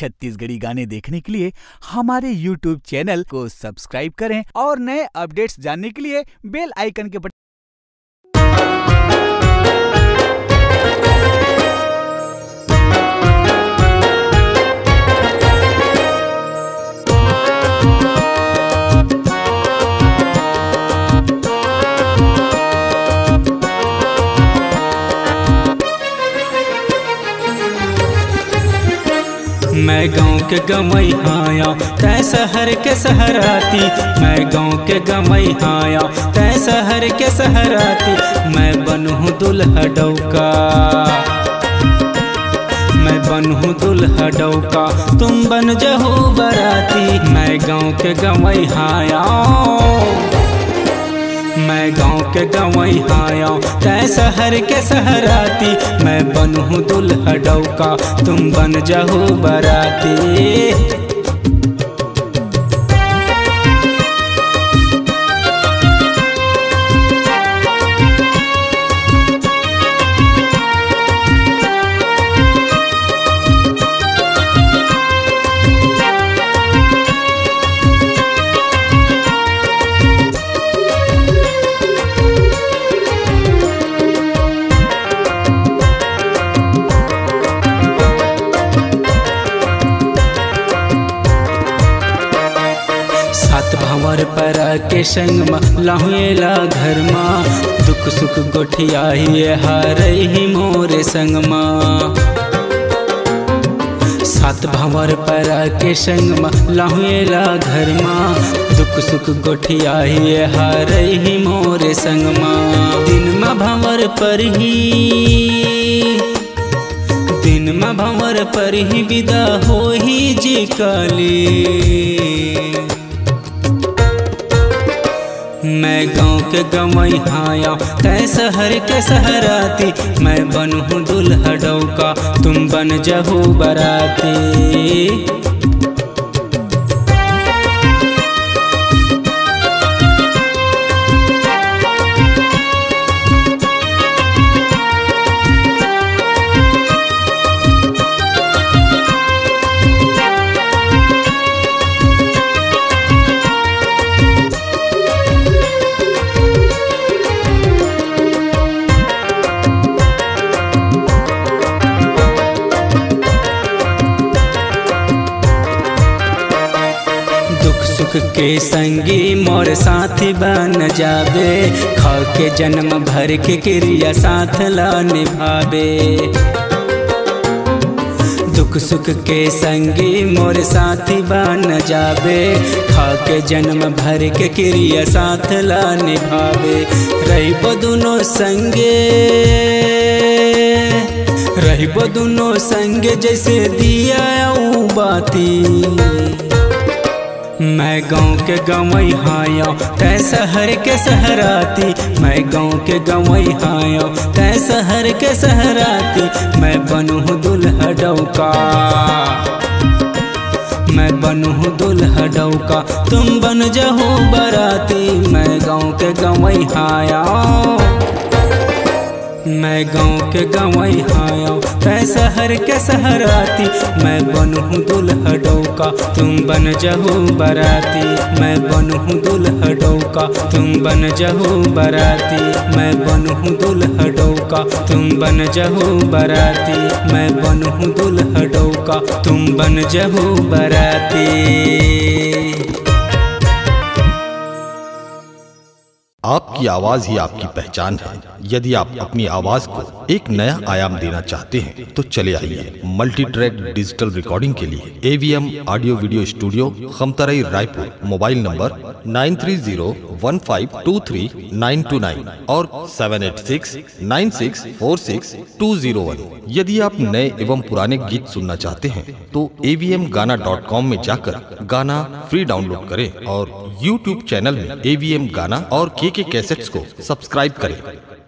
छत्तीसगढ़ी गाने देखने के लिए हमारे YouTube चैनल को सब्सक्राइब करें और नए अपडेट्स जानने के लिए बेल आइकन के बटन मैं गाँव के गवैहा आया तय शहर के सहराती। मैं गाँव के गवैहा आया तय शहर के सहराती। मैं बनूँ दुल्हा डौका, मैं बनूँ दुल्हा डौका, तुम बन जाओ बराती। मैं गाँव के गवैहा आया, मैं गाँव के गवैहा आया तय शहर के सहराती। मैं बनूँ दुल्हा डौका, तुम बन जाओ बराती। के संग में लाहुएला घर माँ, दुख सुख गोठिया ही हारई ही मोरे संग माँ। सात भंवर परा के संग में लाहुएला घर माँ, दुख सुख गोठिया ही हारई ही मोरे संग माँ। दिन में भंवर पर ही, दिन में भंवर पर ही विदा हो ही जी काली। मैं गाँव के गवैहा आया तय शहर के सहराती। मैं बनूँ दुल्हा डौका, तुम बन जाओ बराती। के संगी मोर साथी बन जावे, खाके जन्म भर के क्रिया साथ ला निभावे। दुख सुख के संगी मोर साथी बन जावे, खाके जन्म भर के क्रिया साथ ला निभावे। रहिबो दोनों संगे, रहिबो दोनों संगे जैसे दिया ऊ बाती। मैं गाँव के गवैहा आया तय शहर के सहराती। मैं गाँव के गवैहा आया तय शहर के सहराती। मैं बनूँ दुल्हा डौका, मैं बनूँ दुल्हा डौका, तुम बन जाओ बराती। मैं गाँव के गवैहा आया, मैं गाँव के गवैहा आया तय शहर के सहराती। मैं बनूँ दुल्हा डौका, तुम बन जाओ बराती। मैं बनूँ दुल्हा डौका, तुम बन जाओ बराती। मैं बनूँ दुल्हा डौका, तुम बन जाओ बराती। मैं बनूँ दुल्हा डौका, तुम बन जाओ बराती। आपकी आवाज ही आपकी पहचान है। यदि आप अपनी आवाज को एक नया आयाम देना चाहते हैं तो चले आइए मल्टी ट्रैक डिजिटल रिकॉर्डिंग के लिए AVM audio video studio Khamtarai Raipur. Mobile number 9301523929 और 7869646201। यदि आप नए एवं पुराने गीत सुनना चाहते हैं तो avmgana.com में जाकर गाना फ्री डाउनलोड करें और YouTube चैनल में AVM गाना और KK कैसेट्स को सब्सक्राइब करें।